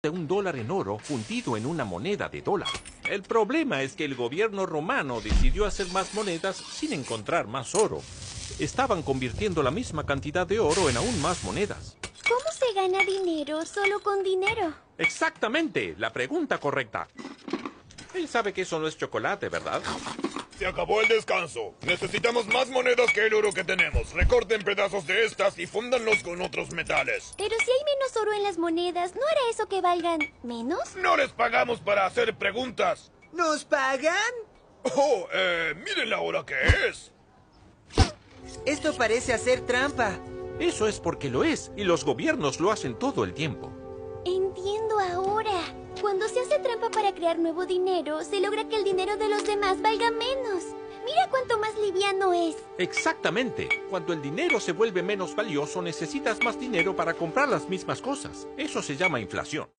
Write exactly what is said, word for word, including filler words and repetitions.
de un dólar en oro fundido en una moneda de dólar. El problema es que el gobierno romano decidió hacer más monedas sin encontrar más oro. Estaban convirtiendo la misma cantidad de oro en aún más monedas. ¿Cómo se gana dinero solo con dinero? Exactamente, la pregunta correcta. Él sabe que eso no es chocolate, ¿verdad? Se acabó el descanso. Necesitamos más monedas que el oro que tenemos. Recorten pedazos de estas y fúndanlos con otros metales. Pero si hay menos oro en las monedas, ¿no hará eso que valgan menos? No les pagamos para hacer preguntas. ¿Nos pagan? Oh, eh, miren la hora que es. Esto parece hacer trampa. Eso es porque lo es, y los gobiernos lo hacen todo el tiempo. Entiendo ahora. Cuando se hace trampa para crear nuevo dinero, se logra que el dinero de los demás valga menos. Mira cuánto más liviano es. Exactamente. Cuando el dinero se vuelve menos valioso, necesitas más dinero para comprar las mismas cosas. Eso se llama inflación.